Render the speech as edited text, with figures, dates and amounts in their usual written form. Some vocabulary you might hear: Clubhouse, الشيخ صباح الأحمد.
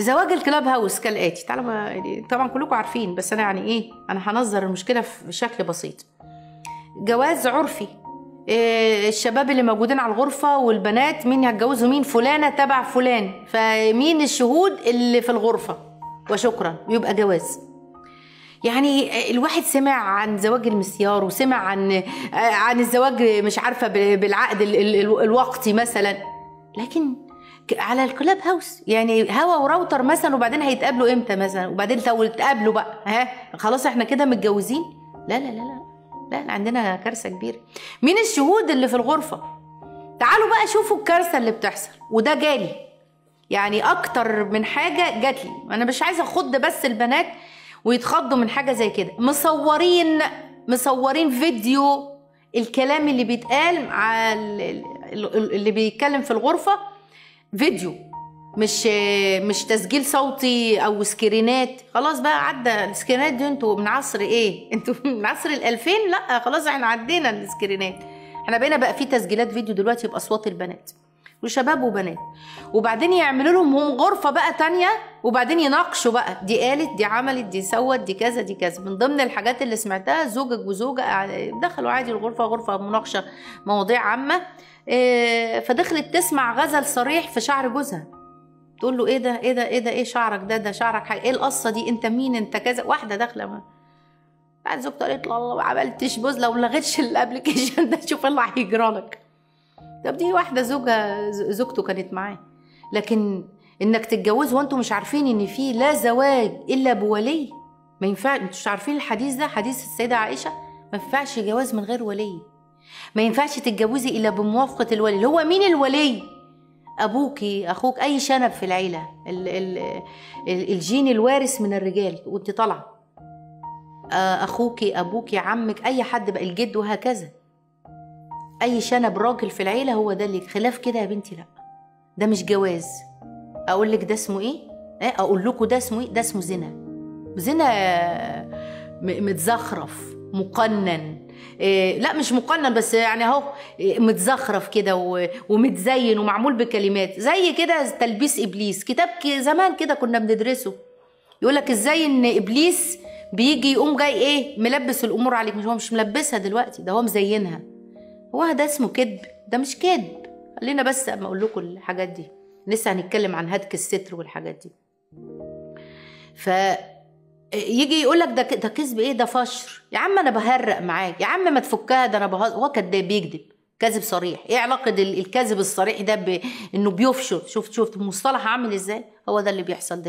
زواج الكلاب هاوس كالاتي. طبعا كلكم عارفين، بس انا يعني ايه، انا هنظر المشكله بشكل بسيط. جواز عرفي، الشباب اللي موجودين على الغرفه والبنات مين هتجوزوا مين، فلانه تبع فلان، فمين الشهود اللي في الغرفه وشكرا، يبقى جواز. يعني الواحد سمع عن زواج المسيار، وسمع عن الزواج مش عارفه بالعقد الوقتي مثلا، لكن على الكلاب هاوس يعني هوا وراوتر مثلا، وبعدين هيتقابلوا امتى مثلا، وبعدين لو اتقابلوا بقى ها خلاص احنا كده متجوزين. لا لا لا لا لا، عندنا كارثه كبيره. مين الشهود اللي في الغرفه؟ تعالوا بقى شوفوا الكارثه اللي بتحصل. وده جالي يعني اكتر من حاجه جات لي، انا مش عايزه اخض بس البنات ويتخضوا من حاجه زي كده. مصورين فيديو الكلام اللي بيتقال على اللي بيتكلم في الغرفه، فيديو مش تسجيل صوتي او سكرينات. خلاص بقى عدى السكرينات دي، انتوا من عصر ايه، انتوا من عصر ال2000، لا خلاص احنا عدينا السكرينات، احنا بقينا بقى في تسجيلات فيديو دلوقتي باصوات البنات وشباب وبنات، وبعدين يعملوا لهم هم غرفه بقى تانية، وبعدين يناقشوا بقى دي قالت دي عملت دي سوت دي كذا دي كذا. من ضمن الحاجات اللي سمعتها زوجك وزوجه دخلوا عادي الغرفه، غرفه مناقشه مواضيع عامه، فدخلت تسمع غزل صريح في شعر جوزها، تقول له ايه ده ايه ده ايه ده ايه شعرك ده شعرك حاجة. ايه القصه دي، انت مين انت كذا. واحده داخله بعد زوجته قالت له الله ما عملتش بوز، لو لغيتش الابلكيشن ده شوف اللي هيجرالك. طب دي واحده زوجته كانت معاه. لكن انك تتجوز وانتم مش عارفين ان في لا زواج الا بولي، ما ينفعش. انتوا مش عارفين الحديث ده، حديث السيده عائشه، ما ينفعش جواز من غير ولي، ما ينفعش تتجوزي الا بموافقه الولي. اللي هو مين الولي؟ ابوكي، اخوك، اي شنب في العيله، الجين الوارث من الرجال وانت طالعه، اخوكي ابوكي عمك اي حد بقى، الجد وهكذا، اي شنب راجل في العيله هو ده اللي. خلاف كده يا بنتي لا، ده مش جواز. اقول لك ده اسمه ايه، اقول لكم ده اسمه ايه، ده اسمه زنا، زنا متزخرف مقنن. لا مش مقنن بس يعني اهو متزخرف كده ومتزين ومعمول بكلمات زي كده تلبيس ابليس. كتاب زمان كده كنا بندرسه، يقول لك ازاي ان ابليس بيجي يقوم جاي ايه ملبس الامور عليك. مش هو مش ملبسها دلوقتي، ده هو مزينها. هو ده اسمه كذب، ده مش كذب. خلينا بس اما اقول لكم الحاجات دي، لسه هنتكلم عن هتك الستر والحاجات دي. ف يجي يقول لك ده كذب ايه، ده فشر. يا عم انا بهرق معاك، يا عم ما تفكها، ده انا بهزر. هو كذاب بيكذب كذب صريح. ايه علاقه الكذب الصريح ده بانه بيفشر؟ شفت المصطلح عامل ازاي؟ هو ده اللي بيحصل دلوقتي.